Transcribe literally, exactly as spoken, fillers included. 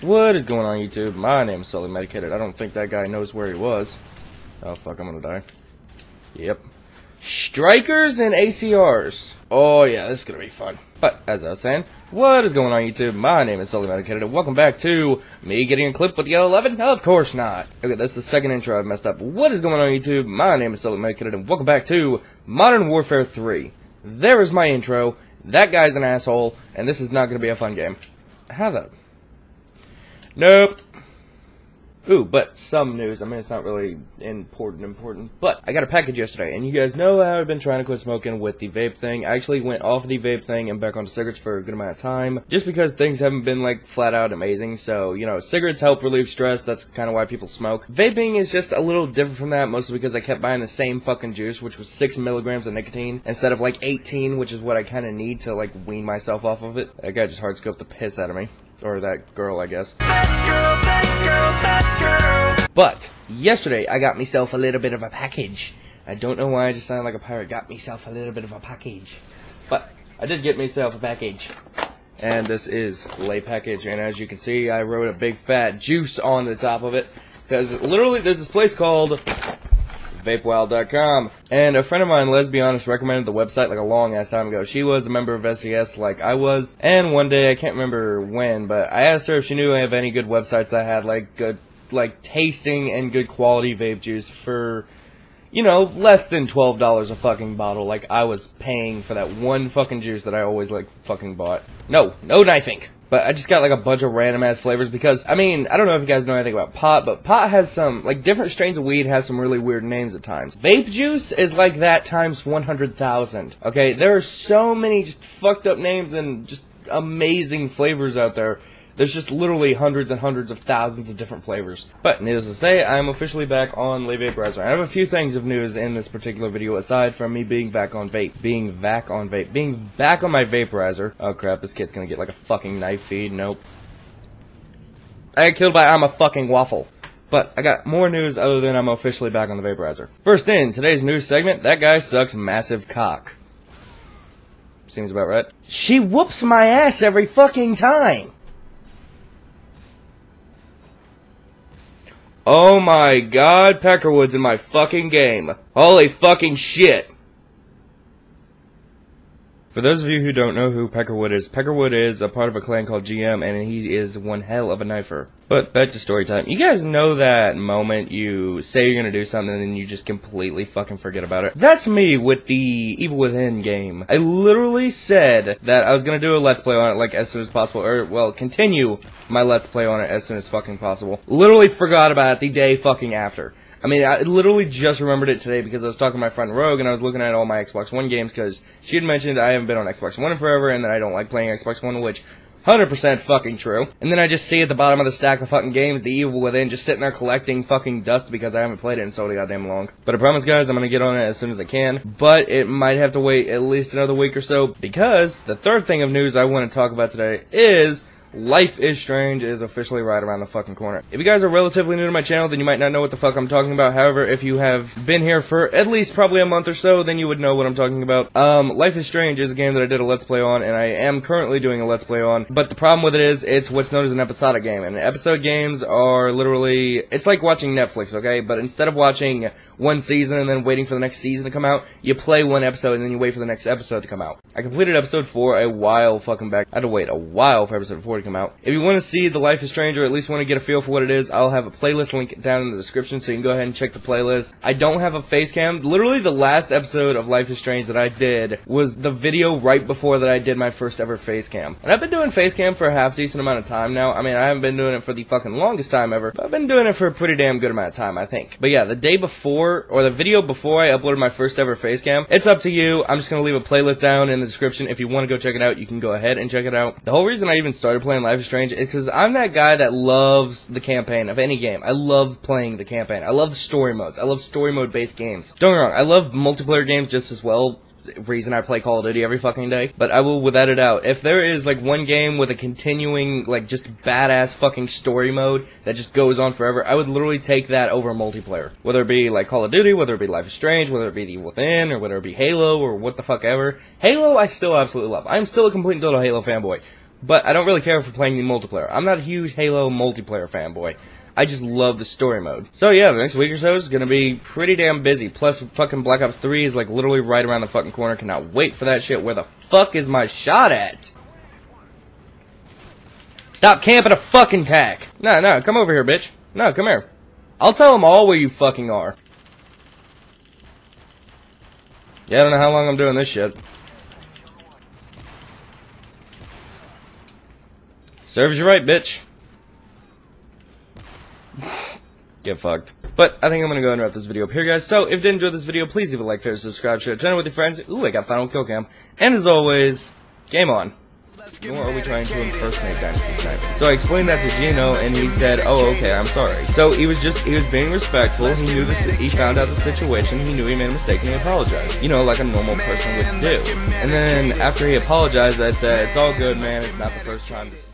What is going on, YouTube? My name is SullyMedicated. I don't think that guy knows where he was. Oh, fuck, I'm gonna die. Yep. Strikers and A C Rs. Oh, yeah, this is gonna be fun. But, as I was saying, what is going on, YouTube? My name is SullyMedicated, and welcome back to me getting a clip with the eleven? Of course not. Okay, that's the second intro I've messed up. What is going on, YouTube? My name is SullyMedicated, and welcome back to Modern Warfare three. There is my intro. That guy's an asshole, and this is not gonna be a fun game. How the... Nope. Ooh, but some news. I mean, it's not really important, important. But I got a package yesterday, and you guys know how I've been trying to quit smoking with the vape thing. I actually went off the vape thing and back onto cigarettes for a good amount of time, just because things haven't been, like, flat out amazing. So, you know, cigarettes help relieve stress. That's kind of why people smoke. Vaping is just a little different from that, mostly because I kept buying the same fucking juice, which was six milligrams of nicotine, instead of, like, eighteen, which is what I kind of need to, like, wean myself off of it. That guy just hard-scoped the piss out of me. Or that girl, I guess. That girl, that girl, that girl. But yesterday I got myself a little bit of a package. I don't know why I just sound like a pirate. Got myself a little bit of a package. But I did get myself a package. And this is a package, and as you can see I wrote a big fat juice on the top of it, because literally there's this place called vape wild dot com, and a friend of mine, let's be honest, recommended the website like a long ass time ago. She was a member of S E S like I was, and one day, I can't remember when, but I asked her if she knew of any good websites that had like good like tasting and good quality vape juice for, you know, less than twelve dollars a fucking bottle, like I was paying for that one fucking juice that I always like fucking bought. No, no knifing. But I just got like a bunch of random ass flavors because, I mean, I don't know if you guys know anything about pot, but pot has some, like, different strains of weed has some really weird names at times. Vape juice is like that times one hundred thousand, okay? There are so many just fucked up names and just amazing flavors out there. There's just literally hundreds and hundreds of thousands of different flavors. But needless to say, I'm officially back on Le Vaporizer. I have a few things of news in this particular video aside from me being back on vape. Being back on vape. Being back on my vaporizer. Oh crap, this kid's gonna get like a fucking knife feed. Nope. I got killed by I'm a fucking waffle. But I got more news other than I'm officially back on the vaporizer. First in today's news segment, that guy sucks massive cock. Seems about right. She whoops my ass every fucking time. Oh my god, Peckerwood's in my fucking game. Holy fucking shit. For those of you who don't know who Peckerwood is, Peckerwood is a part of a clan called G M, and he is one hell of a knifer. But back to story time. You guys know that moment you say you're gonna do something and then you just completely fucking forget about it? That's me with the Evil Within game. I literally said that I was gonna do a Let's Play on it, like, as soon as possible, or, well, continue my Let's Play on it as soon as fucking possible. Literally forgot about it the day fucking after. I mean, I literally just remembered it today because I was talking to my friend Rogue and I was looking at all my Xbox One games because she had mentioned I haven't been on Xbox One in forever and that I don't like playing Xbox One, which one hundred percent fucking true. And then I just see at the bottom of the stack of fucking games, The Evil Within, just sitting there collecting fucking dust because I haven't played it in so goddamn long. But I promise, guys, I'm gonna get on it as soon as I can, but it might have to wait at least another week or so because the third thing of news I want to talk about today is... Life is Strange is officially right around the fucking corner. If you guys are relatively new to my channel, then you might not know what the fuck I'm talking about. However, if you have been here for at least probably a month or so, then you would know what I'm talking about. Um, Life is Strange is a game that I did a Let's Play on, and I am currently doing a Let's Play on, but the problem with it is, it's what's known as an episodic game, and episode games are literally, it's like watching Netflix, okay? But instead of watching one season and then waiting for the next season to come out, you play one episode and then you wait for the next episode to come out. I completed episode four a while fucking back. I had to wait a while for episode four to come out. If you want to see the Life is Strange, or at least want to get a feel for what it is, I'll have a playlist link down in the description so you can go ahead and check the playlist. I don't have a face cam. Literally the last episode of Life is Strange that I did was the video right before that I did my first ever face cam. And I've been doing face cam for a half decent amount of time now. I mean, I haven't been doing it for the fucking longest time ever, but I've been doing it for a pretty damn good amount of time, I think. But yeah, the day before, or the video before I uploaded my first ever face cam. It's up to you. I'm just gonna leave a playlist down in the description. If you want to go check it out, you can go ahead and check it out. The whole reason I even started playing Life is Strange is because I'm that guy that loves the campaign of any game. I love playing the campaign. I love story modes. I love story mode based games. Don't get me wrong, I love multiplayer games just as well. Reason I play Call of Duty every fucking day. But I will, without a doubt, if there is like one game with a continuing, like, just badass fucking story mode that just goes on forever, I would literally take that over multiplayer. Whether it be like Call of Duty, whether it be Life is Strange, whether it be The Evil Within, or whether it be Halo, or what the fuck ever. Halo I still absolutely love. I'm still a complete and total Halo fanboy. But I don't really care for playing the multiplayer. I'm not a huge Halo multiplayer fanboy. I just love the story mode. So yeah, the next week or so is going to be pretty damn busy. Plus, fucking Black Ops three is like literally right around the fucking corner. Cannot wait for that shit. Where the fuck is my shot at? Stop camping a fucking tack. No, no, come over here, bitch. No, come here. I'll tell them all where you fucking are. Yeah, I don't know how long I'm doing this shit. Serves you right, bitch. Get fucked. But I think I'm gonna go and wrap this video up here, guys. So if you did enjoy this video, please leave a like, share, subscribe, share, channel with your friends. Ooh, I got Final Kill Cam. And as always, game on. Nor are we trying to impersonate Dynasty Sniper. So I explained that to Gino, and he said, "Oh, okay, I'm sorry." So he was just—he was being respectful. He knew this. He found out the situation. He knew he made a mistake, and he apologized. You know, like a normal person would do. And then after he apologized, I said, "It's all good, man. It's not the first time this."